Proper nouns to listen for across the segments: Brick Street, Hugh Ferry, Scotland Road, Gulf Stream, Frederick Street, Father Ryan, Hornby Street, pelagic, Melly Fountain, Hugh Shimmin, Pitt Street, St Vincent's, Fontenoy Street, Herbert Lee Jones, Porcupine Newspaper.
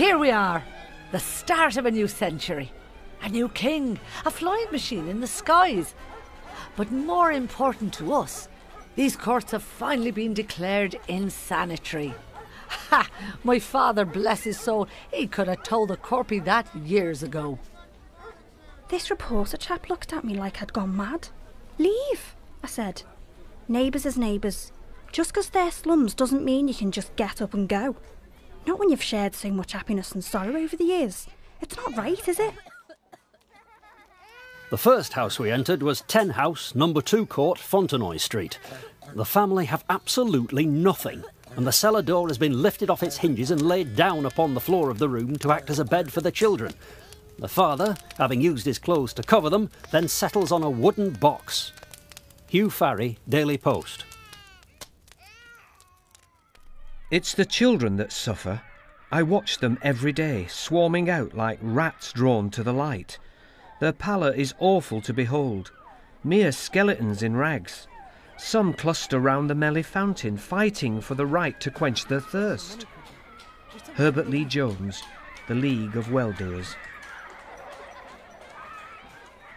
Here we are, the start of a new century, a new king, a flying machine in the skies. But more important to us, these courts have finally been declared insanitary. Ha! My father, bless his soul, he could have told a corpy that years ago. This reporter chap looked at me like I'd gone mad. Leave, I said. Neighbours is neighbours. Just 'cause they're slums doesn't mean you can just get up and go. Not when you've shared so much happiness and sorrow over the years. It's not right, is it? The first house we entered was 10 House, number 2 Court, Fontenoy Street. The family have absolutely nothing, and the cellar door has been lifted off its hinges and laid down upon the floor of the room to act as a bed for the children. The father, having used his clothes to cover them, then settles on a wooden box. Hugh Ferry, Daily Post. It's the children that suffer. I watch them every day, swarming out like rats drawn to the light. Their pallor is awful to behold, mere skeletons in rags. Some cluster round the Melly Fountain, fighting for the right to quench their thirst. Herbert Lee Jones, The League of Well-Doers.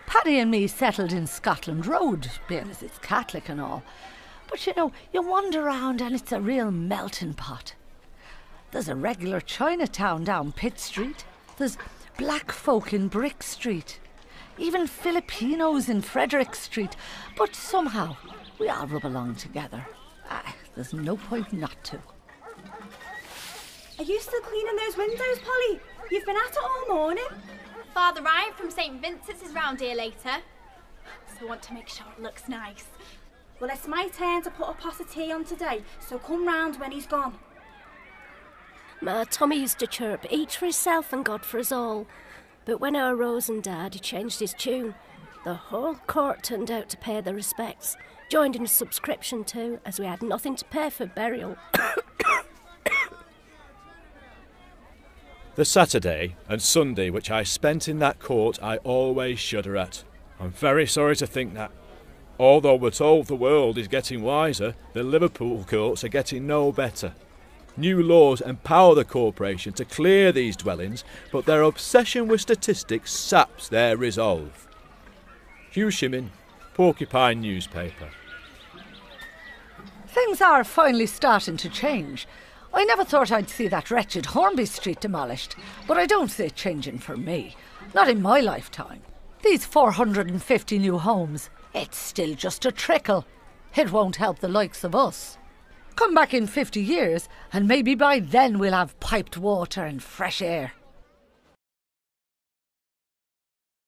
Paddy and me settled in Scotland Road, being as it's Catholic and all. But you know, you wander round and it's a real melting pot. There's a regular Chinatown down Pitt Street. There's black folk in Brick Street. Even Filipinos in Frederick Street. But somehow, we all rub along together. There's no point not to. Are you still cleaning those windows, Polly? You've been at it all morning. Father Ryan from St Vincent's is round here later. So I want to make sure it looks nice. Well, it's my turn to put a pot of tea on today, so come round when he's gone. Ma, Tommy used to chirp, each for himself and God for us all. But when our Rose and Dad, he changed his tune. The whole court turned out to pay their respects, joined in a subscription too, as we had nothing to pay for burial. The Saturday and Sunday which I spent in that court I always shudder at. I'm very sorry to think that. Although we're told the world is getting wiser, the Liverpool courts are getting no better. New laws empower the corporation to clear these dwellings, but their obsession with statistics saps their resolve. Hugh Shimmin, Porcupine Newspaper. Things are finally starting to change. I never thought I'd see that wretched Hornby Street demolished, but I don't see it changing for me. Not in my lifetime. These 450 new homes, it's still just a trickle. It won't help the likes of us. Come back in 50 years, and maybe by then we'll have piped water and fresh air.